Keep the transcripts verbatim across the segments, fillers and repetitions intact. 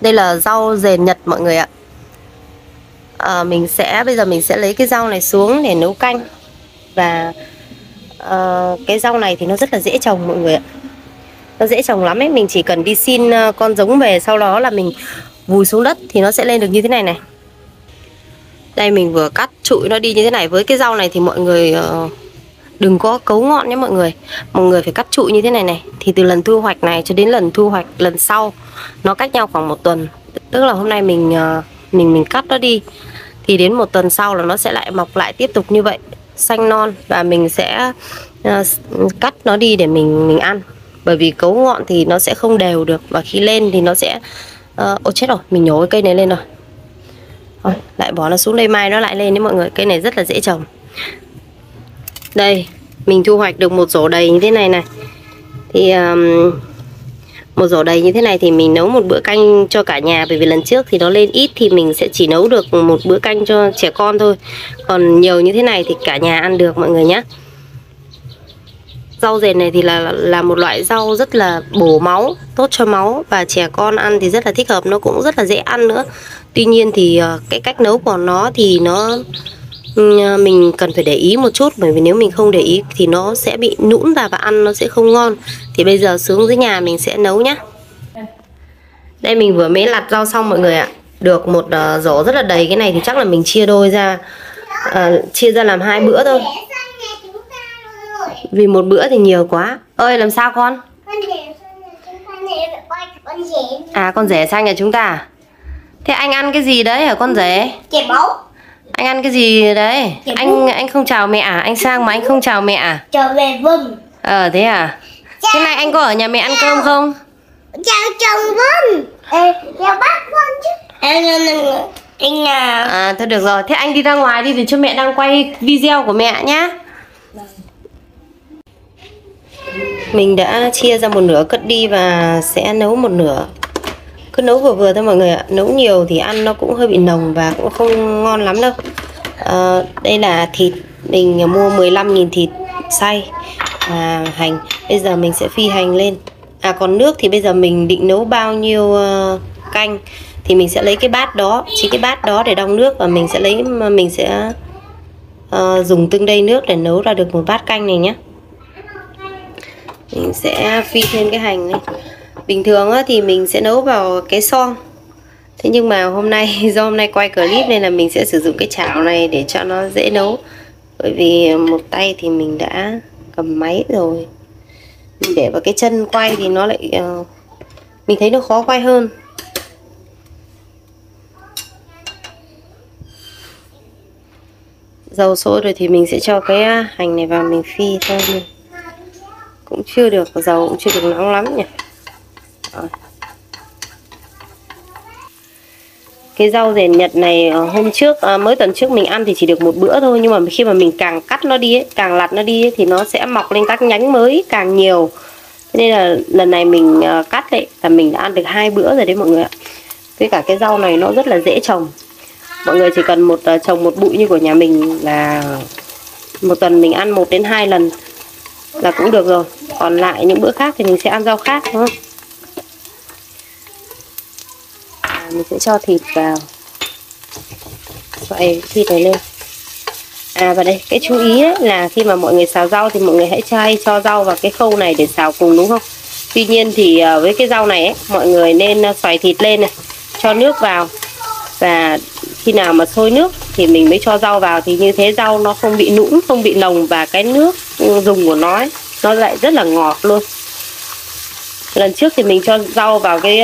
Đây là rau dền Nhật mọi người ạ. à, Mình sẽ bây giờ mình sẽ lấy cái rau này xuống để nấu canh. Và à, cái rau này thì nó rất là dễ trồng mọi người ạ. Nó dễ trồng lắm ấy. Mình chỉ cần đi xin con giống về, sau đó là mình vùi xuống đất thì nó sẽ lên được như thế này này. Đây mình vừa cắt trụi nó đi như thế này. Với cái rau này thì mọi người đừng có cấu ngọn nhé mọi người. Mọi người phải cắt trụi như thế này này. Thì từ lần thu hoạch này cho đến lần thu hoạch lần sau nó cách nhau khoảng một tuần. Tức là hôm nay mình mình mình cắt nó đi thì đến một tuần sau là nó sẽ lại mọc lại tiếp tục như vậy, xanh non. Và mình sẽ cắt nó đi để mình mình ăn. Bởi vì cấu ngọn thì nó sẽ không đều được. Và khi lên thì nó sẽ uh, ô chết rồi, mình nhổ cái cây này lên rồi. Thôi, lại bỏ nó xuống đây, mai nó lại lên đấy mọi người. Cây này rất là dễ trồng. Đây, mình thu hoạch được một rổ đầy như thế này này. Thì um, một rổ đầy như thế này thì mình nấu một bữa canh cho cả nhà. Bởi vì lần trước thì nó lên ít thì mình sẽ chỉ nấu được một bữa canh cho trẻ con thôi. Còn nhiều như thế này thì cả nhà ăn được mọi người nhé. Rau dền này thì là là một loại rau rất là bổ máu, tốt cho máu. Và trẻ con ăn thì rất là thích hợp, nó cũng rất là dễ ăn nữa. Tuy nhiên thì cái cách nấu của nó thì nó mình cần phải để ý một chút. Bởi vì nếu mình không để ý thì nó sẽ bị nhũn ra và ăn nó sẽ không ngon. Thì bây giờ xuống dưới nhà mình sẽ nấu nhá. Đây mình vừa mới lặt rau xong mọi người ạ. Được một rổ rất là đầy. Cái này thì chắc là mình chia đôi ra, à, chia ra làm hai bữa thôi. Vì một bữa thì nhiều quá. Ơi làm sao con? Con rể sang nhà chúng ta này, con rể. À con rể sang nhà chúng ta à? Thế anh ăn cái gì đấy hả con rể? Chè báu. Anh ăn cái gì đấy? Chè anh bú. Anh không chào mẹ à? Anh sang mà anh không chào mẹ à? Chào mẹ vâng. Ờ thế à? Chào. Thế này anh có ở nhà mẹ ăn chào. Cơm không? Chào chồng vâng. Ê, chào bác vâng chứ. Anh anh à. À thôi được rồi. Thế anh đi ra ngoài đi để cho mẹ đang quay video của mẹ nhá. Mình đã chia ra một nửa cất đi và sẽ nấu một nửa. Cứ nấu vừa vừa thôi mọi người ạ. Nấu nhiều thì ăn nó cũng hơi bị nồng và cũng không ngon lắm đâu. à, Đây là thịt. Mình mua mười lăm nghìn thịt xay và hành. Bây giờ mình sẽ phi hành lên. À còn nước thì bây giờ mình định nấu bao nhiêu uh, canh thì mình sẽ lấy cái bát đó. Chỉ cái bát đó để đong nước. Và mình sẽ lấy Mình sẽ uh, dùng từng đây nước để nấu ra được một bát canh này nhé. Mình sẽ phi thêm cái hành này. Bình thường thì mình sẽ nấu vào cái son. Thế nhưng mà hôm nay, do hôm nay quay clip nên là mình sẽ sử dụng cái chảo này để cho nó dễ nấu. Bởi vì một tay thì mình đã cầm máy rồi, mình để vào cái chân quay thì nó lại mình thấy nó khó quay hơn. Dầu sôi rồi thì mình sẽ cho cái hành này vào mình phi thôi. Cũng chưa được, dầu cũng chưa được nóng lắm nhỉ. Rồi. Cái rau dền Nhật này hôm trước, mới tuần trước mình ăn thì chỉ được một bữa thôi. Nhưng mà khi mà mình càng cắt nó đi ấy, càng lặt nó đi ấy, thì nó sẽ mọc lên các nhánh mới càng nhiều. Nên là lần này mình cắt đấy là mình đã ăn được hai bữa rồi đấy mọi người ạ. Với cả cái rau này nó rất là dễ trồng. Mọi người chỉ cần một trồng một bụi như của nhà mình là một tuần mình ăn một đến hai lần là cũng được rồi. Còn lại những bữa khác thì mình sẽ ăn rau khác đúng không? À, mình sẽ cho thịt vào, xoay thịt này lên. À và đây, cái chú ý ấy, là khi mà mọi người xào rau thì mọi người hãy chay cho rau vào cái khâu này để xào cùng đúng không? Tuy nhiên thì với cái rau này ấy, mọi người nên xoay thịt lên này, cho nước vào. Và khi nào mà sôi nước thì mình mới cho rau vào. Thì như thế rau nó không bị nũng, không bị nồng. Và cái nước dùng của nó ấy, nó lại rất là ngọt luôn. Lần trước thì mình cho rau vào cái,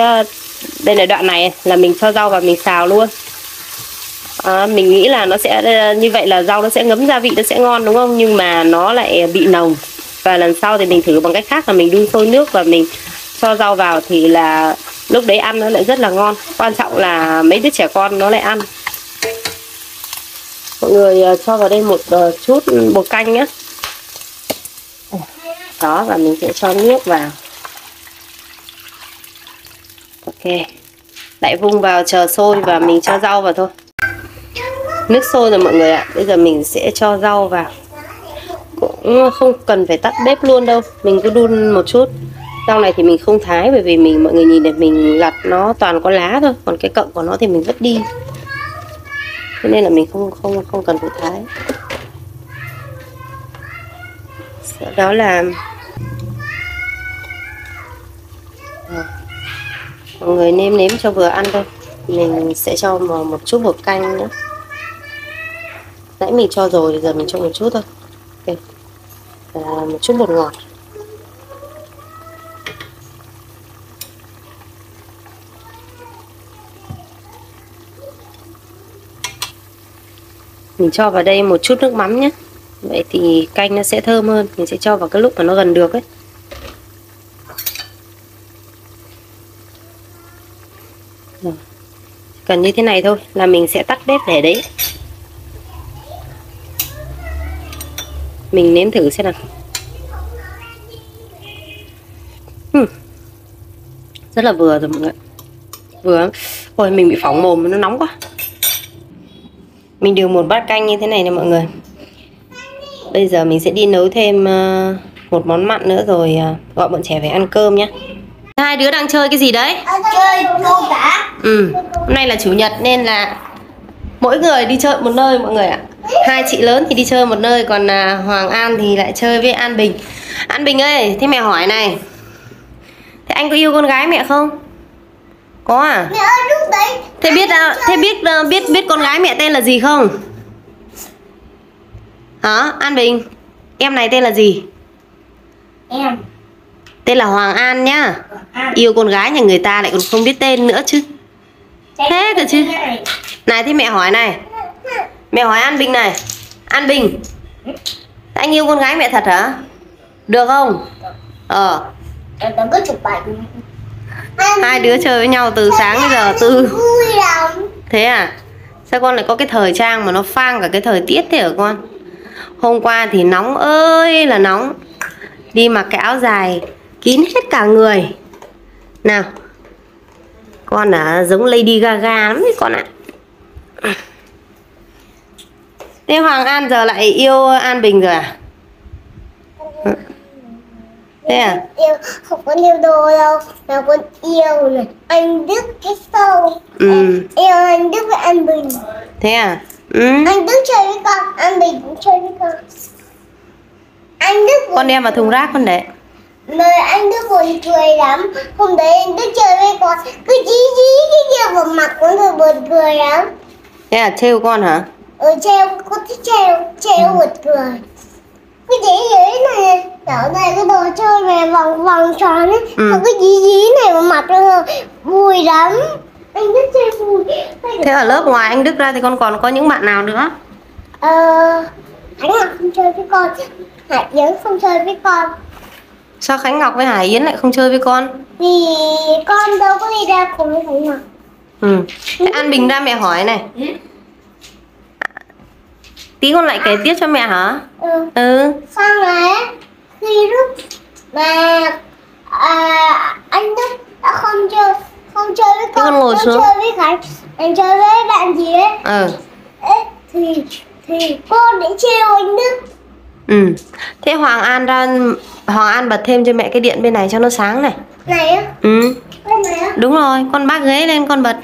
đây là đoạn này là mình cho rau vào mình xào luôn. à, Mình nghĩ là nó sẽ như vậy là rau nó sẽ ngấm gia vị, nó sẽ ngon đúng không? Nhưng mà nó lại bị nồng. Và lần sau thì mình thử bằng cách khác là mình đun sôi nước và mình cho rau vào. Thì là lúc đấy ăn nó lại rất là ngon. Quan trọng là mấy đứa trẻ con nó lại ăn. Mọi người cho vào đây một chút bột canh nhé. Đó, và mình sẽ cho nước vào. Ok. Lại vung vào chờ sôi và mình cho rau vào thôi. Nước sôi rồi mọi người ạ. Bây giờ mình sẽ cho rau vào. Cũng không cần phải tắt bếp luôn đâu. Mình cứ đun một chút. Rau này thì mình không thái bởi vì mình mọi người nhìn này, mình lặt nó toàn có lá thôi, còn cái cọng của nó thì mình vứt đi, thế nên là mình không không không cần phải thái. Sau đó là à, mọi người nêm nếm cho vừa ăn thôi. Mình sẽ cho vào một chút bột canh nữa, nãy mình cho rồi thì giờ mình cho một chút thôi. Okay. À, một chút bột ngọt. Mình cho vào đây một chút nước mắm nhé, vậy thì canh nó sẽ thơm hơn. Mình sẽ cho vào cái lúc mà nó gần được ấy. Rồi. Cần như thế này thôi là mình sẽ tắt bếp để đấy. Mình nếm thử xem nào. uhm. Rất là vừa rồi mọi người. Vừa. Ôi mình bị phỏng mồm, nó nóng quá. Mình điều một bát canh như thế này nè mọi người. Bây giờ mình sẽ đi nấu thêm một món mặn nữa rồi gọi bọn trẻ về ăn cơm nhé. Hai đứa đang chơi cái gì đấy? Chơi câu cá. Ừ, hôm nay là chủ nhật nên là mỗi người đi chơi một nơi mọi người ạ. Hai chị lớn thì đi chơi một nơi, còn Hoàng An thì lại chơi với An Bình. An Bình ơi, thế mẹ hỏi này, thế anh có yêu con gái mẹ không? Có à? Mẹ ơi, lúc đấy thế biết thế biết biết biết con gái mẹ tên là gì không? Hả? An Bình, em này tên là gì? Em tên là Hoàng An nhá. An. Yêu con gái nhà người ta lại còn không biết tên nữa chứ. Thế cơ chứ. Này thế mẹ hỏi này, mẹ hỏi An Bình này, An Bình, anh yêu con gái mẹ thật hả? Được không? Ờ. Em có chụp ảnh. Hai đứa chơi với nhau từ sáng đến giờ từ. Thế à? Sao con lại có cái thời trang mà nó phang cả cái thời tiết thế hả con? Hôm qua thì nóng ơi là nóng, đi mặc cái áo dài kín hết cả người. Nào, con à, giống Lady Gaga lắm đấy con ạ. À. Thế Hoàng An giờ lại yêu An Bình rồi à? Thế à? Yêu, không có yêu đồ đâu, mà con yêu này. Anh Đức cái sâu. Ừ. Em yêu anh Đức với An Bình. Thế à? Ừ. Anh Đức chơi với con, An Bình cũng chơi với con. Anh Đức con đem vào thùng rác con để. Mà anh Đức buồn cười lắm. Hôm đấy anh Đức chơi với con, cứ dí dí cái kia vào mặt con rồi buồn cười lắm. Thế à, trêu con hả? Ừ, trêu, con thích trêu, trêu buồn cười. Cứ dí dí này, chỗ này cái đồ chơi về vòng vòng tròn ấy, ừ. Mà cứ dí dí này vào mặt rồi vui lắm. Anh Đức chơi vui. Thế ở lớp ngoài anh Đức ra thì con còn có những bạn nào nữa? Ờ, Khánh Ngọc không chơi với con, Hải Yến không chơi với con. Sao Khánh Ngọc với Hải Yến lại không chơi với con? Vì con đâu có đi ra cùng với Khánh Ngọc. Ừ. Thế An Bình ra mẹ hỏi này. Ừ. Tí con lại kể tiếp cho mẹ hả? Ừ. Ừ. Xong rồi khi lúc mà à, anh Đức đã không chơi không chơi với con, con, con chơi với Khánh, anh chơi với bạn gì ấy. Ừ. Ê, thì thì con để trêu anh Đức. Ừ. Thế Hoàng An ra, Hoàng An bật thêm cho mẹ cái điện bên này cho nó sáng này. Này á? Ừ. Bên này á? Đúng rồi, con bác ghế lên con bật.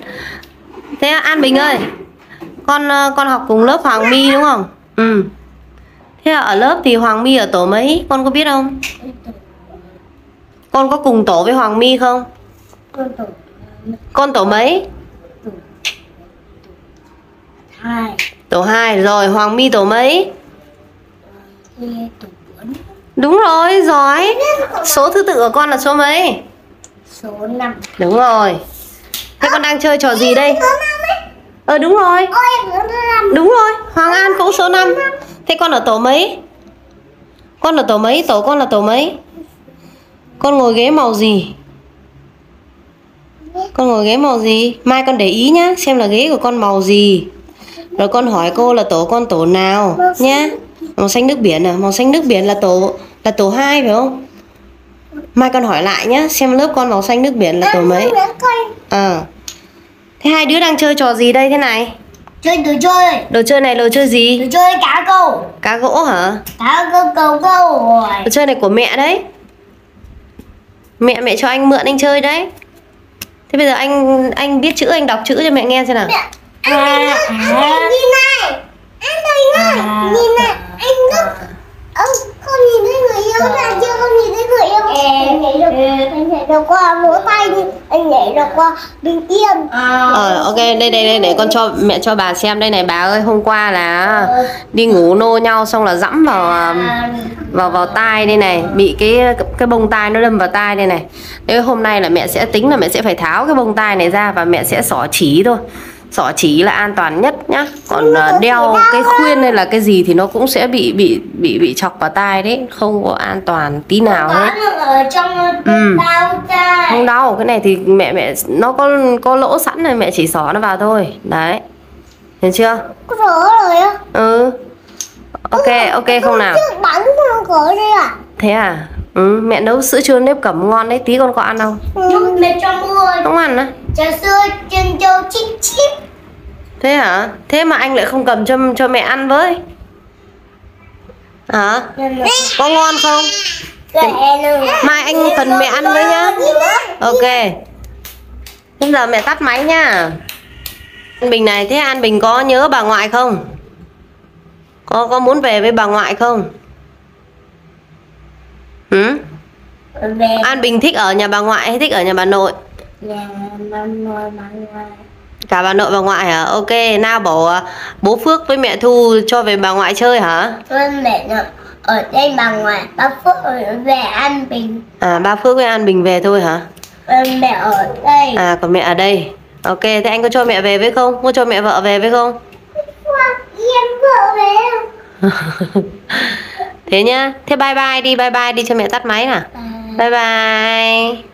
Thế An Bình ơi, con con học cùng lớp Hoàng My đúng không? Ừ. Thế ở lớp thì Hoàng My ở tổ mấy, con có biết không? Con có cùng tổ với Hoàng My không? Con tổ. Con tổ mấy? Hai. Tổ hai rồi, Hoàng My tổ mấy? Đúng rồi, giỏi. Số thứ tự của con là số mấy? Số năm. Đúng rồi. Thế con đang chơi trò gì đây? Ờ đúng rồi. Đúng rồi, Hoàng An cũng số năm. Thế con ở tổ mấy? Con ở tổ mấy? Tổ con là tổ mấy? Con ngồi ghế màu gì? Con ngồi ghế màu gì? Mai con để ý nhá, xem là ghế của con màu gì. Rồi con hỏi cô là tổ con tổ nào nhá. Màu xanh nước biển à? Màu xanh nước biển là tổ là tổ hai phải không? Mai con hỏi lại nhá, xem lớp con màu xanh nước biển là tổ mấy. Ờ. À. Thế hai đứa đang chơi trò gì đây thế này? Chơi đồ chơi. Đồ chơi này là đồ chơi gì? Đồ chơi cá câu. Cá gỗ hả? Cá câu câu câu rồi. Đồ chơi này của mẹ đấy. Mẹ mẹ cho anh mượn anh chơi đấy. Thế bây giờ anh anh biết chữ, anh đọc chữ cho mẹ nghe xem nào. Mẹ, anh này ngốc, anh này nhìn này. Anh này ngốc, nhìn này. Anh ngốc. Ông không nhìn thấy người yêu là chưa, không nhìn thấy người yêu. Anh nhảy được, anh nhảy được qua mỗi tay, anh nhảy được qua bình yên. Ờ, ok, đây đây đây để con cho mẹ cho bà xem đây này bà ơi. Hôm qua là đi ngủ nô nhau xong là dẫm vào vào vào tai đây này, bị cái cái bông tai nó đâm vào tai đây này. Thế hôm nay là mẹ sẽ tính là mẹ sẽ phải tháo cái bông tai này ra và mẹ sẽ xỏ chỉ thôi. Xỏ chỉ là an toàn nhất nhá. Còn đeo cái khuyên hay là cái gì thì nó cũng sẽ bị bị bị bị chọc vào tai đấy, không có an toàn tí nào hết. Ở trong ừ. tai. Không đau, cái này thì mẹ mẹ nó có có lỗ sẵn rồi, mẹ chỉ xỏ nó vào thôi. Đấy. Hiểu chưa? Có rỡ rồi á. Ừ. Ok, ok không nào. Bắn con cỡ đây à? Thế à? Ừ, mẹ nấu sữa chua nếp cẩm ngon đấy, tí con có ăn không? Ừ, mẹ cho mua. Không ăn á? Trà sữa chân châu chip chip. Thế hả? Thế mà anh lại không cầm cho cho mẹ ăn với. Hả? Có ngon không? Mai anh phần mẹ ăn với nhá. Ok. Bây giờ mẹ tắt máy nhá. An Bình này, thế An Bình có nhớ bà ngoại không? Có có muốn về với bà ngoại không? Ừ? An Bình thích ở nhà bà ngoại hay thích ở nhà bà nội? Nhà bà nội, bà ngoại. Cả bà nội bà ngoại hả? Ok, nào bảo bố Phước với mẹ Thu cho về bà ngoại chơi hả? Vâng, mẹ nội ở đây bà ngoại, ba Phước về An Bình. À, ba Phước với An Bình về thôi hả? Vâng, mẹ ở đây. À, còn mẹ ở đây. Ok, thế anh có cho mẹ về với không? Có cho mẹ vợ về với không? Em vợ về không? Thế nhá, thế bye bye đi, bye bye đi cho mẹ tắt máy nào. Bye bye.